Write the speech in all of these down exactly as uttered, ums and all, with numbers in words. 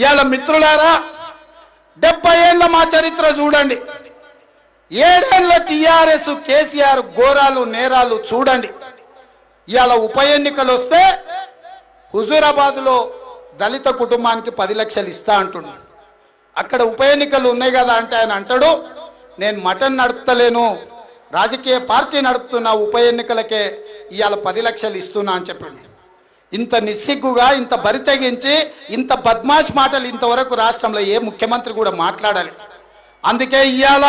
ఇయాల మిత్రులారా డెబ్బై ఏళ్ల మా చరిత్ర చూడండి ఏడేళ్ల టిఆర్ఎస్ కేసీఆర్ గోరాలు నేరాలు చూడండి ఇయాల ఉప ఎన్నికలు వస్తే హుజూరాబాద్ లో దళిత కుటుంబానికి పది లక్షలు ఇస్తా అంటున్నాడు అక్కడ ఉప ఎన్నికలు ఉన్నాయి కదా అంటే ఆయన అంటాడు నేను మటన్ నడతలేను రాజకీయ పార్టీ నడుపుతున్నా ఉప ఎన్నికలకే ఇయాల పది లక్షలు ఇస్తున్నా అని చెప్పండి ఇంత నిస్సిగ్గుగా ఇంత బరితెగించి ఇంత బద్మాష్ మాటలు ఇంతవరకు రాష్ట్రంలో ఏ ముఖ్యమంత్రి కూడా మాట్లాడాలి అందుకే ఇయాల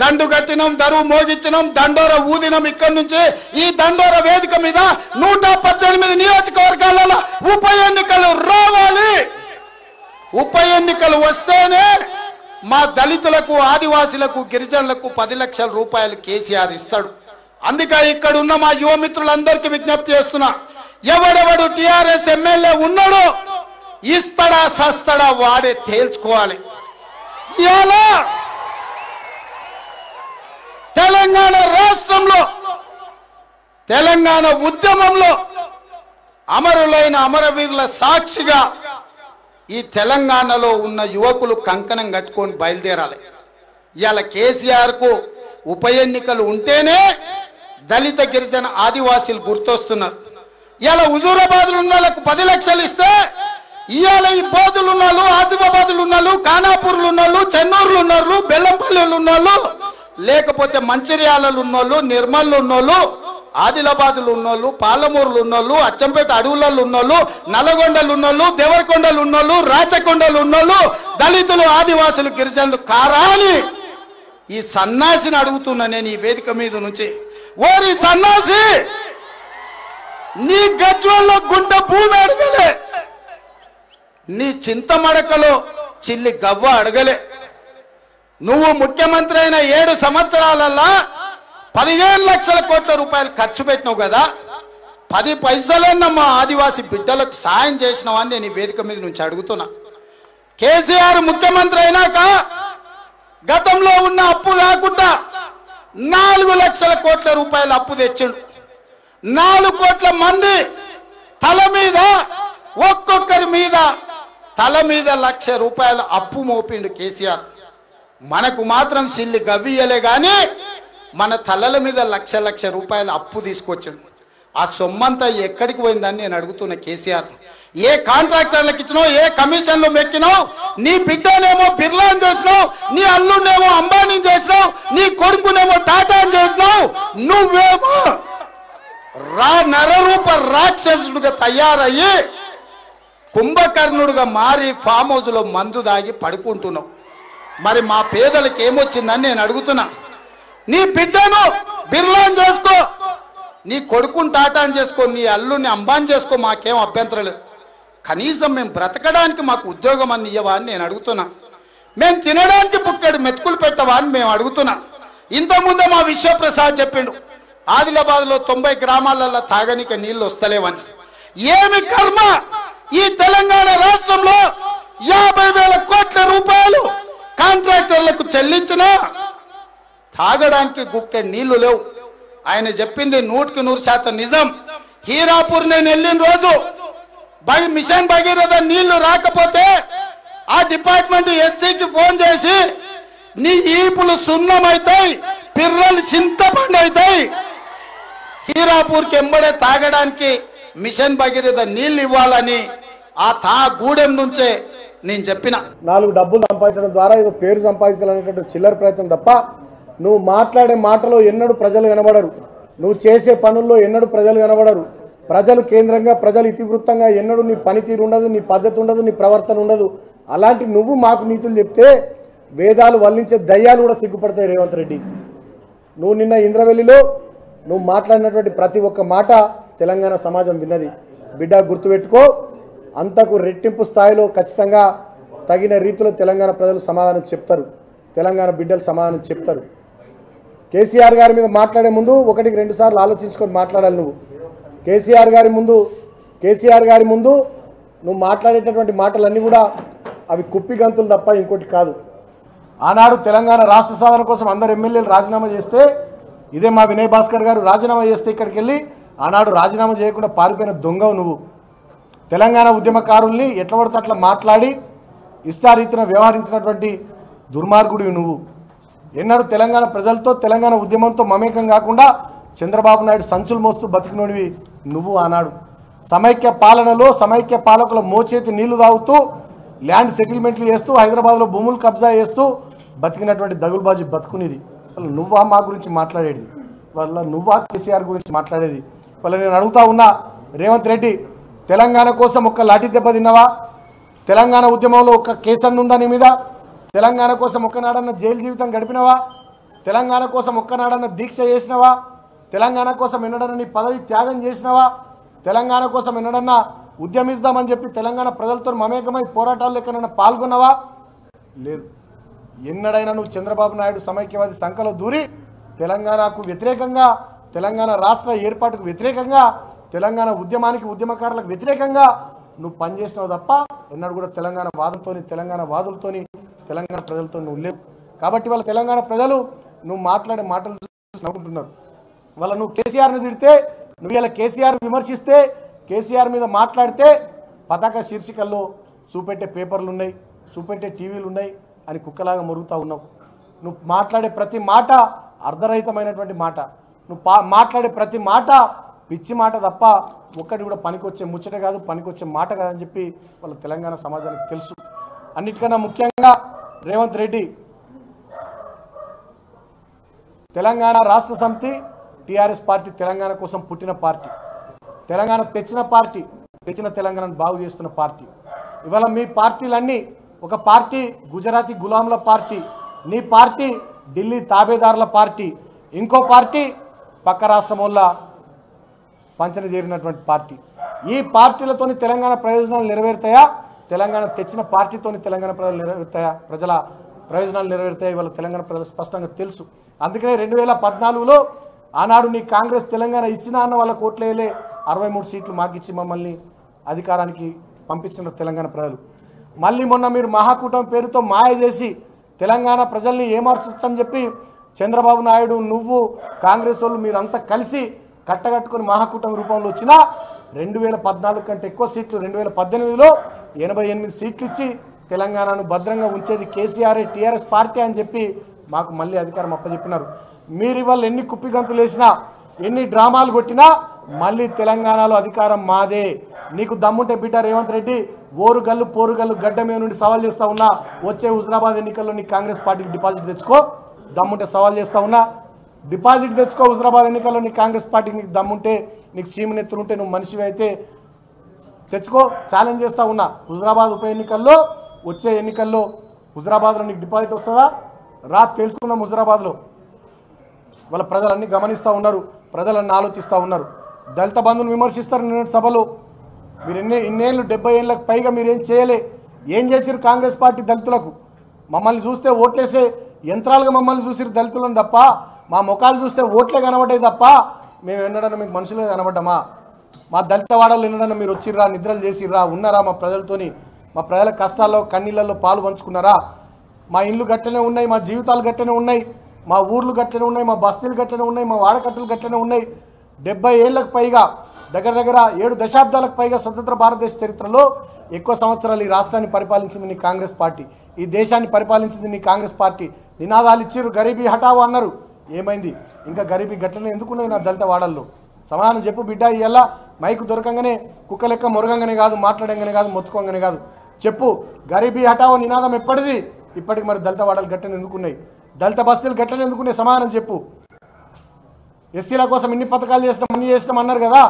దండుగట్టినం దరువు మోగించనం దండోర ఊదినం ఇక్కడి నుంచి ఈ దండోర వేదిక మీద నూట పద్దెనిమిది నియోజకవర్గాలలో ఉప ఎన్నికలు రావాలి ఉప ఎన్నికలు వస్తేనే మా దళితులకు ఆదివాసులకు గిరిజనులకు పది లక్షల రూపాయలు కేసీఆర్ ఇస్తాడు అందుకే ఇక్కడ ఉన్న మా యువ మిత్రులందరికీ విజ్ఞప్తి చేస్తున్నా ఎవడెవడు టిఆర్ఎస్ ఎమ్మెల్యే ఉన్నాడో ఇస్తాడా సస్తాడా వాడే తేల్చుకోవాలి ఇలా తెలంగాణ రాష్ట్రంలో తెలంగాణ ఉద్యమంలో అమరులైన అమరవీరుల సాక్షిగా ఈ తెలంగాణలో ఉన్న యువకులు కంకణం కట్టుకొని బయలుదేరాలి ఇయాల కేసీఆర్ కు ఉప ఎన్నికలు ఉంటేనే దళిత గిరిజన ఆదివాసీలు గుర్తొస్తున్నారు ఇయాల హుజూరాబాద్ ఉన్న వాళ్ళకు పది లక్షలు ఇస్తే ఇయాల ఈ బోధులు ఉన్నాళ్ళు ఆసిఫాబాద్లు ఉన్నాళ్ళు ఖానాపూర్లు ఉన్నాళ్ళు చెన్నూరులు ఉన్నారు బెల్లంపల్లిలు ఉన్నాళ్ళు లేకపోతే మంచిర్యాలలు ఉన్నోళ్ళు నిర్మల్ ఉన్నోళ్ళు ఆదిలాబాద్లు ఉన్నోళ్ళు పాలమూరులు ఉన్నోళ్ళు అచ్చంపేట అడవులలో ఉన్నోళ్ళు నల్లగొండలు ఉన్నోళ్ళు దేవరకొండలు ఉన్నోళ్ళు రాచకొండలు ఉన్నోళ్ళు దళితులు ఆదివాసులు గిరిజనులు కారాని ఈ సన్నాసిని అడుగుతున్నా నేను ఈ వేదిక మీద నుంచి ఓరి సన్నాసి నీ గజ్వల్లో గుంట భూమి అడగలే నీ చింతమడకలో చిల్లి గవ్వ అడగలే నువ్వు ముఖ్యమంత్రి అయిన ఏడు సంవత్సరాలల్లా పదిహేను లక్షల కోట్ల రూపాయలు ఖర్చు పెట్టినావు కదా పది పైసలన్న మా ఆదివాసీ బిడ్డలకు సాయం చేసినావు అని నేను ఈ వేదిక మీద నుంచి అడుగుతున్నా కేసీఆర్ ముఖ్యమంత్రి అయినాక గతంలో ఉన్న అప్పు కాకుండా నాలుగు లక్షల కోట్ల రూపాయలు అప్పు తెచ్చిండు నాలుగు కోట్ల మంది తల మీద ఒక్కొక్కరి మీద తల మీద లక్ష రూపాయలు అప్పు మోపిండు కేసీఆర్ మనకు మాత్రం సిల్లి గవ్వియలే కానీ మన తలల మీద లక్ష లక్ష రూపాయల అప్పు తీసుకొచ్చింది ఆ సొమ్మంతా ఎక్కడికి పోయిందని నేను అడుగుతున్న కేసీఆర్ ఏ కాంట్రాక్టర్లకు ఇచ్చినావు ఏ కమిషన్లు మెక్కినావు నీ బిడ్డనేమో బిర్లాని చేసినావు నీ అల్లునేమో అంబానీ చేసినావు నీ కొడుకునేమో టాటాని చేసినావు నువ్వేమో రా నరరూప రాక్షసుడిగా తయారయ్యి కుంభకర్ణుడిగా మారి ఫామ్ హౌస్ లో మందు దాగి పడుకుంటున్నావు మరి మా పేదలకు ఏమొచ్చిందని నేను అడుగుతున్నా నీ బిడ్డను బిర్లాన్ చేసుకో నీ కొడుకుని టాటాన్ చేసుకో నీ అల్లుని అంబాన్ చేసుకో మాకేం అభ్యంతరం లేదు కనీసం మేము బ్రతకడానికి మాకు ఉద్యోగం అని ఇవ్వవా అని నేను అడుగుతున్నా మేము తినడానికి పుక్కడు మెతుకులు పెట్టవా అని మేము అడుగుతున్నా ఇంతకుముందే మా విశ్వప్రసాద్ చెప్పిండు ఆదిలాబాద్లో తొంభై గ్రామాలలో తాగనీకి నీళ్లు వస్తలేవని ఏమి కర్మ ఈ తెలంగాణ రాష్ట్రంలో యాభై వేల కోట్ల రూపాయలు కాంట్రాక్టర్లకు చెల్లించినా తాగడానికి గుక్కే నీళ్లు లేవు ఆయన చెప్పింది నూటికి నూరు శాతం నిజం హీరాపూర్ నేను వెళ్ళిన రోజు బై మిషన్ భగీరథ నీళ్లు రాకపోతే ఆ డిపార్ట్మెంట్ ఎస్సీకి ఫోన్ చేసి నీ ఈపులు సున్నమైతాయి పిర్రలు చింతపండు అవుతాయి హీరాపూర్కి ఎంబడే తాగడానికి మిషన్ భగీరథ నీళ్లు ఇవ్వాలని ఆ తా గూడెం నుంచే నేను చెప్పిన నాలుగు డబ్బులు సంపాదించడం ద్వారా ఏదో పేరు సంపాదించాలనేటువంటి చిల్లర ప్రయత్నం తప్ప నువ్వు మాట్లాడే మాటలో ఎన్నడూ ప్రజలు కనబడరు నువ్వు చేసే పనుల్లో ఎన్నడూ ప్రజలు కనబడరు ప్రజలు కేంద్రంగా ప్రజలు ఇతివృత్తంగా ఎన్నడూ నీ పనితీరు ఉండదు నీ పద్ధతి ఉండదు నీ ప్రవర్తన ఉండదు అలాంటి నువ్వు మాకు నీతులు చెప్తే వేదాలు వల్లించే దయ్యాలు కూడా సిగ్గుపడతాయి రేవంత్ రెడ్డి నువ్వు నిన్న ఇంద్రవెల్లిలో నువ్వు మాట్లాడినటువంటి ప్రతి ఒక్క మాట తెలంగాణ సమాజం విన్నది బిడ్డ గుర్తుపెట్టుకో అంతకు రెట్టింపు స్థాయిలో ఖచ్చితంగా తగిన రీతిలో తెలంగాణ ప్రజలు సమాధానం చెప్తారు తెలంగాణ బిడ్డలు సమాధానం చెప్తారు కేసీఆర్ గారి మీద మాట్లాడే ముందు ఒకటికి రెండు సార్లు ఆలోచించుకొని మాట్లాడాలి నువ్వు కేసీఆర్ గారి ముందు కేసీఆర్ గారి ముందు నువ్వు మాట్లాడేటటువంటి మాటలన్నీ కూడా అవి కుప్పి గంతులు తప్ప ఇంకోటి కాదు ఆనాడు తెలంగాణ రాష్ట్ర సాధన కోసం అందరు ఎమ్మెల్యేలు రాజీనామా చేస్తే ఇదే మా వినయ్ భాస్కర్ గారు రాజీనామా చేస్తే ఇక్కడికి వెళ్ళి ఆనాడు రాజీనామా చేయకుండా పారిపోయిన దొంగవు నువ్వు తెలంగాణ ఉద్యమకారుల్ని ఎట్లబడతట్లా మాట్లాడి ఇష్టారీతిన వ్యవహరించినటువంటి దుర్మార్గుడివి నువ్వు. ఎన్నడూ తెలంగాణ ప్రజలతో తెలంగాణ ఉద్యమంతో మమేకం కాకుండా చంద్రబాబు నాయుడు సంచులు మోస్తూ బతికినోడివి నువ్వు అన్నాడు. సమైక్య పాలనలో సమైక్య పాలకుల మోచేతి నీళ్లు తాగుతూ ల్యాండ్ సెటిల్మెంట్లు చేస్తూ హైదరాబాద్లో భూములు కబ్జా చేస్తూ బతికినటువంటి దగులుబాజీ బతుకునేది. వాళ్ళు నువ్వా మా గురించి మాట్లాడేది, వాళ్ళ నువ్వా కేసీఆర్ గురించి మాట్లాడేది. వాళ్ళ నేను అడుగుతా ఉన్నా, రేవంత్ రెడ్డి తెలంగాణ కోసం ఒక్క లాఠీ దెబ్బ తిన్నావా? తెలంగాణ ఉద్యమంలో ఒక్క కేసు అన్నుందా నీ మీద? తెలంగాణ కోసం ఒక్కనాడన్న జైలు జీవితం గడిపినవా? తెలంగాణ కోసం ఒక్కనాడన్న దీక్ష చేసినవా? తెలంగాణ కోసం ఎన్నడన్నా నీ పదవి త్యాగం చేసినవా? తెలంగాణ కోసం ఎన్నడన్నా ఉద్యమిస్తామని చెప్పి తెలంగాణ ప్రజలతో మమేకమై పోరాటాల్లో ఎక్కడైనా పాల్గొన్నావా? లేదు. ఎన్నడైనా నువ్వు చంద్రబాబు నాయుడు సమైక్యవాది సంఖలో దూరి తెలంగాణకు వ్యతిరేకంగా, తెలంగాణ రాష్ట్ర ఏర్పాటుకు వ్యతిరేకంగా, తెలంగాణ ఉద్యమానికి ఉద్యమకారులకు వ్యతిరేకంగా నువ్వు పనిచేసినావు తప్ప ఎన్నడూ కూడా తెలంగాణ వాదంతో తెలంగాణ వాదులతోని తెలంగాణ ప్రజలతో నువ్వు లేవు. కాబట్టి వాళ్ళ తెలంగాణ ప్రజలు నువ్వు మాట్లాడే మాటలు చూసి నవ్వుకుంటున్నారు. వాళ్ళ నువ్వు కేసీఆర్ని తిడితే, నువ్వు ఇలా కేసీఆర్ విమర్శిస్తే, కేసీఆర్ మీద మాట్లాడితే పతాక శీర్షికల్లో చూపెట్టే పేపర్లు ఉన్నాయి, చూపెట్టే టీవీలు ఉన్నాయి అని కుక్కలాగా మొరుగుతూ ఉన్నావు. నువ్వు మాట్లాడే ప్రతి మాట అర్ధరహితమైనటువంటి మాట, నువ్వు మాట్లాడే ప్రతి మాట పిచ్చి మాట తప్ప ఒక్కటి కూడా పనికొచ్చే ముచ్చట కాదు, పనికొచ్చే మాట కాదని చెప్పి వాళ్ళ తెలంగాణ సమాజానికి తెలుసు. అన్నిటికన్నా ముఖ్యంగా రేవంత్ రెడ్డి, తెలంగాణ రాష్ట్ర సమితి టీఆర్ఎస్ పార్టీ తెలంగాణ కోసం పుట్టిన పార్టీ, తెలంగాణ తెచ్చిన పార్టీ, తెచ్చిన తెలంగాణను బాగు చేస్తున్న పార్టీ. ఇవాళ మీ పార్టీలన్నీ, ఒక పార్టీ గుజరాతీ గులాంల పార్టీ, నీ పార్టీ ఢిల్లీ తాబేదారుల పార్టీ, ఇంకో పార్టీ పక్క రాష్ట్రం వల్ల పంచన చేరినటువంటి పార్టీ. ఈ పార్టీలతోని తెలంగాణ ప్రయోజనాలు నెరవేరుతాయా? తెలంగాణ తెచ్చిన పార్టీతోని తెలంగాణ ప్రజలు నెరవేరుతాయా? ప్రజల ప్రయోజనాలు నెరవేరుతాయి వాళ్ళ తెలంగాణ ప్రజలు స్పష్టంగా తెలుసు. అందుకనే రెండు వేల పద్నాలుగులో ఆనాడు నీ కాంగ్రెస్ తెలంగాణ ఇచ్చినా అన్న వాళ్ళ కోట్లేలే అరవై మూడు సీట్లు మాకిచ్చి మమ్మల్ని అధికారానికి పంపించిన తెలంగాణ ప్రజలు. మళ్ళీ మొన్న మీరు మహాకూటమి పేరుతో మాయ చేసి తెలంగాణ ప్రజల్ని ఏమార్చొచ్చని చెప్పి చంద్రబాబు నాయుడు, నువ్వు, కాంగ్రెస్ వాళ్ళు మీరంతా కలిసి కట్టగట్టుకుని మహాకూటమి రూపంలో వచ్చిన రెండు వేల పద్నాలుగు కంటే ఎక్కువ సీట్లు రెండు వేల పద్దెనిమిదిలో ఎనభై ఎనిమిది సీట్లు ఇచ్చి తెలంగాణను భద్రంగా ఉంచేది కేసీఆర్, టీఆర్ఎస్ పార్టీ అని చెప్పి మాకు మళ్ళీ అధికారం అప్పచెప్పినారు. మీరు ఇవాళ ఎన్ని కుప్పిగంతులు వేసినా, ఎన్ని డ్రామాలు కొట్టినా మళ్ళీ తెలంగాణలో అధికారం మాదే. నీకు దమ్ముంటే బిడ్డ రేవంత్ రెడ్డి, ఓరుగల్లు పోరుగల్లు గడ్డ మీద నుండి సవాల్ చేస్తూ ఉన్నా, వచ్చే హుజురాబాద్ ఎన్నికల్లో నీ కాంగ్రెస్ పార్టీకి డిపాజిట్ తెచ్చుకో. దమ్ముంటే సవాల్ చేస్తూ ఉన్నా, డిపాజిట్ తెచ్చుకో. హుజురాబాద్ ఎన్నికల్లో నీ కాంగ్రెస్ పార్టీకి నీకు దమ్ముంటే, నీకు చీమనెత్తులుంటే, నువ్వు మనిషివి అయితే తెచ్చుకో. ఛాలెంజ్ చేస్తూ ఉన్నా, హుజురాబాద్ ఉప ఎన్నికల్లో, వచ్చే ఎన్నికల్లో హుజురాబాద్లో నీకు డిపాజిట్ వస్తుందా రా తెలుసుకుందాం. హుజురాబాద్లో వాళ్ళ ప్రజలన్నీ గమనిస్తూ ఉన్నారు, ప్రజలన్నీ ఆలోచిస్తూ ఉన్నారు. దళిత బంధువులు విమర్శిస్తారు నిన్న సభలో. మీరు ఎన్ని ఇన్నేళ్ళు డెబ్బై ఏళ్ళకు పైగా మీరేం చేయలే. ఏం చేసిరు కాంగ్రెస్ పార్టీ దళితులకు? మమ్మల్ని చూస్తే ఓట్లేసే యంత్రాలుగా మమ్మల్ని చూసిరు దళితులను తప్ప, మా ముఖాలు చూస్తే ఓట్లే కనబడ్డాయి తప్ప మేము ఎన్నడన్నా మీకు మనుషులే కనబడ్డామా? మా దళిత వాడలు ఎన్నడన్నా మీరు వచ్చిర్రా, నిద్రలు చేసిర్రా, ఉన్నారా మా ప్రజలతోని? మా ప్రజల కష్టాల్లో కన్నీళ్ళల్లో పాలు పంచుకున్నారా? మా ఇళ్ళు గట్టనే ఉన్నాయి, మా జీవితాలు గట్టనే ఉన్నాయి, మా ఊర్లు గట్టనే ఉన్నాయి, మా బస్తీలు గట్టనే ఉన్నాయి, మా వాడకట్టలు గట్టనే ఉన్నాయి. డెబ్బై ఏళ్ళకు పైగా, దగ్గర దగ్గర ఏడు దశాబ్దాలకు పైగా స్వతంత్ర భారతదేశ చరిత్రలో ఎక్కువ సంవత్సరాలు ఈ రాష్ట్రాన్ని పరిపాలించింది నీ కాంగ్రెస్ పార్టీ, ఈ దేశాన్ని పరిపాలించింది నీ కాంగ్రెస్ పార్టీ. నినాదాలు ఇచ్చారు, గరీబీ హఠావు అన్నారు, ఏమైంది? ఇంకా గరీబీ గట్లనే ఎందుకున్నది నా దళిత వాడల్లో? సమాధానం చెప్పు బిడ్డ. ఇవాళ మైకు దొరకంగానే కుక్క లెక్క మొరగంగానే కాదు, మాట్లాడంగానే కాదు, మొత్తుకోగానే కాదు, చెప్పు గరీబీ హఠావు నినాదం ఎప్పటిది ఇప్పటికి? మరి దళిత వాడలు గట్టని ఎందుకున్నాయి? దళిత బస్తీలు గట్టని ఎందుకున్నాయి? సమాధానం చెప్పు. ఎస్సీల కోసం ఇన్ని పథకాలు చేసినాం, అన్ని చేసినాం అన్నారు కదా,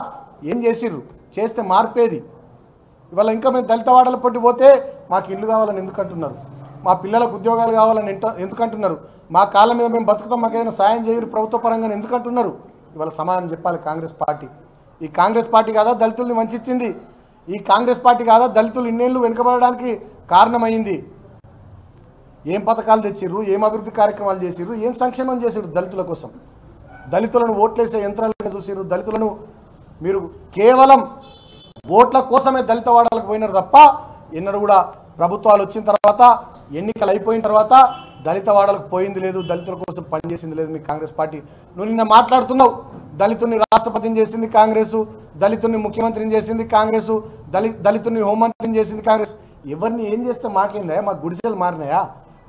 ఏం చేసిర్రు? చేస్తే మార్పేది? ఇవాళ ఇంకా మేము దళిత వాడల పట్టి పోతే మాకు ఇల్లు కావాలని ఎందుకంటున్నారు? మా పిల్లలకు ఉద్యోగాలు కావాలని ఎంత ఎందుకంటున్నారు? మా కాళ్ళ మీద మేము బతుకుతాం, మాకు ఏదైనా సాయం చేయరు ప్రభుత్వ పరంగా ఎందుకంటున్నారు? ఇవాళ సమాధానం చెప్పాలి కాంగ్రెస్ పార్టీ. ఈ కాంగ్రెస్ పార్టీ కాదా దళితుల్ని వంచించింది? ఈ కాంగ్రెస్ పార్టీ కాదా దళితులు ఇన్నేళ్ళు వెనుకబడడానికి కారణమైంది? ఏం పథకాలు తెచ్చిర్రు? ఏం అభివృద్ధి కార్యక్రమాలు చేసిర్రు? ఏం సంక్షేమం చేసిర్రు దళితుల కోసం? దళితులను ఓట్లేసే యంత్రాలను చూసిరు, దళితులను మీరు కేవలం ఓట్ల కోసమే దళిత వాడలకు పోయినారు తప్ప ఎన్నడూ కూడా ప్రభుత్వాలు వచ్చిన తర్వాత, ఎన్నికలు అయిపోయిన తర్వాత దళిత వాడలకు పోయింది లేదు, దళితుల కోసం పనిచేసింది లేదు మీ కాంగ్రెస్ పార్టీ. నువ్వు నిన్న మాట్లాడుతున్నావు, దళితుని రాష్ట్రపతిని చేసింది కాంగ్రెసు, దళితుని ముఖ్యమంత్రిని చేసింది కాంగ్రెసు, దళిత దళితుని హోంమంత్రిని చేసింది కాంగ్రెస్. ఎవర్ని ఏం చేస్తే మాకేందా? మా గుడిసెలు మారినాయా?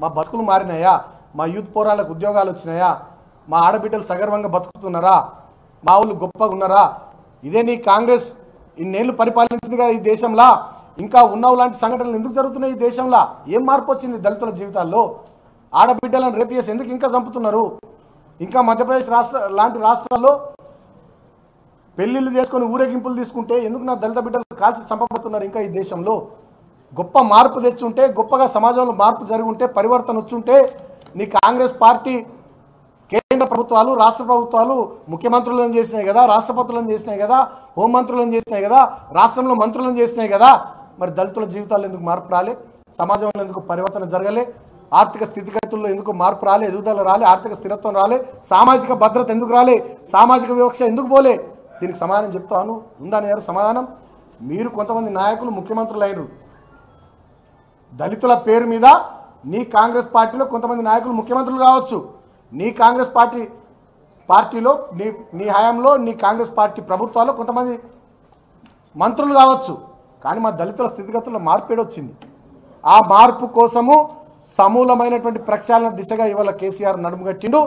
మా బతుకులు మారినాయా? మా యూత్ పోరాళ్ళకు ఉద్యోగాలు వచ్చినాయా? మా ఆడబిడ్డలు సగర్వంగా బతుకుతున్నారా? మా ఊళ్ళు గొప్పగా ఉన్నారా? ఇదే నీ కాంగ్రెస్ ఇన్నేళ్ళు పరిపాలించింది కదా ఈ దేశంలో. ఇంకా ఉన్నావు లాంటి సంఘటనలు ఎందుకు జరుగుతున్నాయి ఈ దేశంలో? ఏం మార్పు వచ్చింది దళితుల జీవితాల్లో? ఆడబిడ్డలను రేప్ చేసి ఎందుకు ఇంకా చంపుతున్నారు? ఇంకా మధ్యప్రదేశ్ రాష్ట్ర లాంటి రాష్ట్రాల్లో పెళ్లిళ్ళు చేసుకొని ఊరేగింపులు తీసుకుంటే ఎందుకు నా దళిత బిడ్డలు కాల్చి చంపబడుతున్నారు? ఇంకా ఈ దేశంలో గొప్ప మార్పు తెచ్చుంటే, గొప్పగా సమాజంలో మార్పు జరిగి ఉంటే, పరివర్తన వచ్చుంటే నీ కాంగ్రెస్ పార్టీ కేంద్ర ప్రభుత్వాలు రాష్ట్ర ప్రభుత్వాలు ముఖ్యమంత్రులను చేసినాయి కదా, రాష్ట్రపతులను చేసినాయి కదా, హోంమంత్రులను చేసినాయి కదా, రాష్ట్రంలో మంత్రులను చేసినాయి కదా. మరి దళితుల జీవితాల్లో ఎందుకు మార్పు రాలే? సమాజంలో ఎందుకు పరివర్తన జరగలే? ఆర్థిక స్థితిగతుల్లో ఎందుకు మార్పు రాలే? ఎదుగుదల రాలే? ఆర్థిక స్థిరత్వం రాలే? సామాజిక భద్రత ఎందుకు రాలే? సామాజిక వివక్ష ఎందుకు పోలే? దీనికి సమాధానం చెప్తాను. ఉందని గారు సమాధానం, మీరు కొంతమంది నాయకులు ముఖ్యమంత్రులు అయినరు. దళితుల పేరు మీద నీ కాంగ్రెస్ పార్టీలో కొంతమంది నాయకులు ముఖ్యమంత్రులు కావచ్చు. నీ కాంగ్రెస్ పార్టీ పార్టీలో నీ నీ హయాంలో నీ కాంగ్రెస్ పార్టీ ప్రభుత్వాల్లో కొంతమంది మంత్రులు కావచ్చు. కానీ మా దళితుల స్థితిగతుల్లో మార్పేడు వచ్చింది. ఆ మార్పు కోసము సమూలమైనటువంటి ప్రక్షాళన దిశగా ఇవాళ కేసీఆర్ నడుముగట్టిండు.